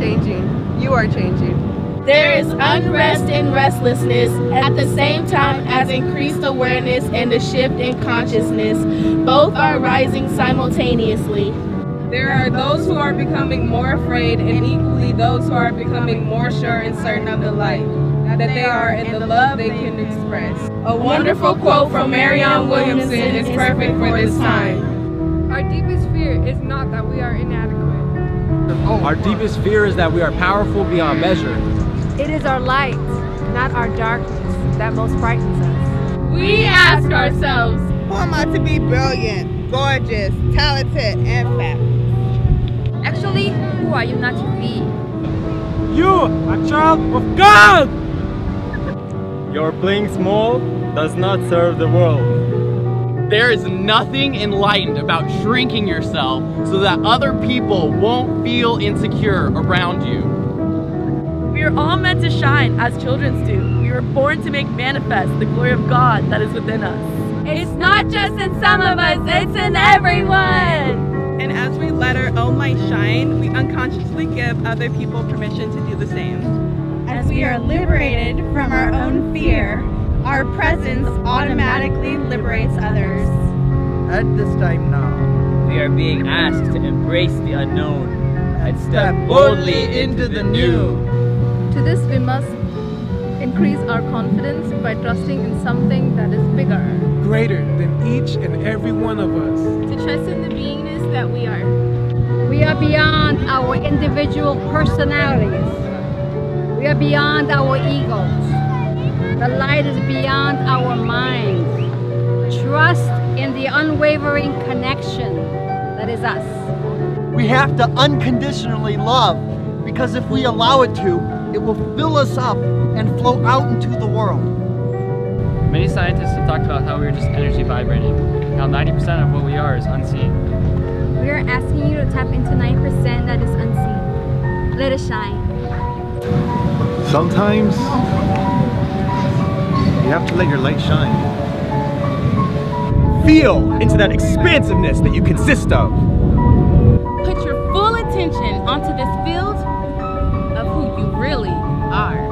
changing. You are changing. There is unrest and restlessness at the same time as increased awareness and a shift in consciousness. Both are rising simultaneously. There are those who are becoming more afraid, and equally those who are becoming more sure and certain of the light that they are and the love they can express. A wonderful quote from Marianne Williamson is perfect for this time. Our deepest fear is not that we are inadequate. Our deepest fear is that we are powerful beyond measure. It is our light, not our darkness, that most frightens us. We ask ourselves, who am I to be brilliant, gorgeous, talented, and fabulous? Actually, who are you not to be? You are a child of God! Your playing small does not serve the world. There is nothing enlightened about shrinking yourself so that other people won't feel insecure around you. We are all meant to shine as children do. We were born to make manifest the glory of God that is within us. It's not just in some of us, it's in everyone! And as we let our own light shine, we unconsciously give other people permission to do the same. As we are liberated from our own fear, our presence automatically liberates others. At this time now, we are being asked to embrace the unknown and step boldly into the new. To this, we must increase our confidence by trusting in something that is bigger, greater than each and every one of us. To trust in the beingness that we are. We are beyond our individual personalities. We are beyond our egos. The light is beyond our mind. Trust in the unwavering connection that is us. We have to unconditionally love, because if we allow it to, it will fill us up and flow out into the world. Many scientists have talked about how we are just energy vibrating, how 90% of what we are is unseen. We are asking you to tap into 9% that is unseen. Let it shine. Sometimes you have to let your light shine. Feel into that expansiveness that you consist of. Put your full attention onto this field of who you really are.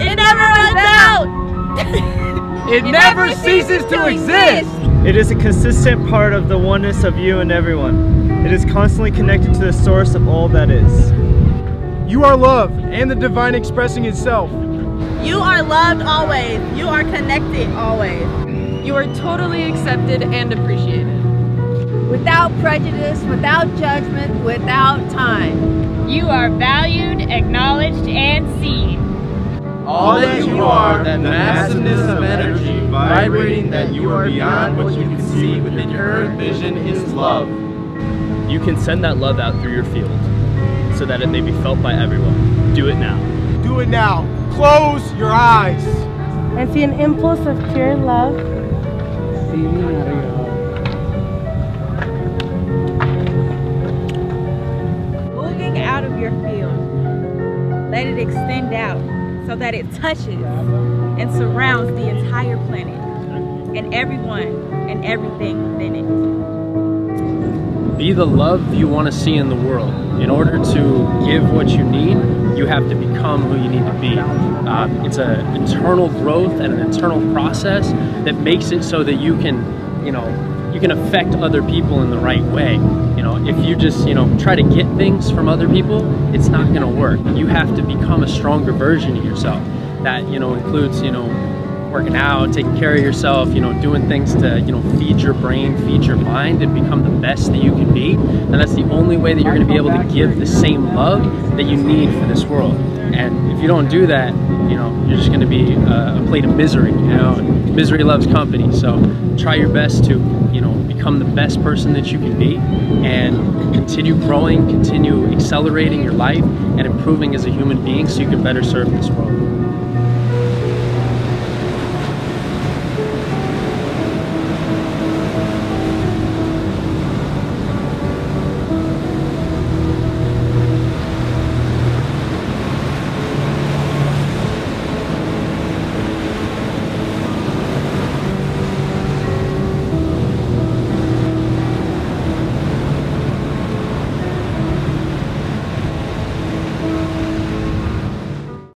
It never runs out! It never ceases to exist! It is a consistent part of the oneness of you and everyone. It is constantly connected to the source of all that is. You are love, and the divine expressing itself. You are loved always. You are connected always. You are totally accepted and appreciated. Without prejudice, without judgment, without time. You are valued, acknowledged, and seen. All that you are, that massiveness of energy vibrating that you are beyond what you can see within your current vision is love. You can send that love out through your field so that it may be felt by everyone. Do it now. Do it now. Close your eyes. I see an impulse of pure love. Moving out of your field, let it extend out, so that it touches and surrounds the entire planet and everyone and everything within it. Be the love you want to see in the world. In order to give what you need, you have to become who you need to be. It's an internal growth and an internal process that makes it so that you can, you can affect other people in the right way. If you just, try to get things from other people, it's not gonna work. You have to become a stronger version of yourself. That, includes, working out, taking care of yourself, doing things to, feed your brain, feed your mind, and become the best that you can be. And that's the only way that you're gonna be able to give the same love that you need for this world. And if you don't do that, you're just gonna be a plate of misery, and misery loves company. So try your best to, become the best person that you can be and continue growing, continue accelerating your life and improving as a human being so you can better serve this world.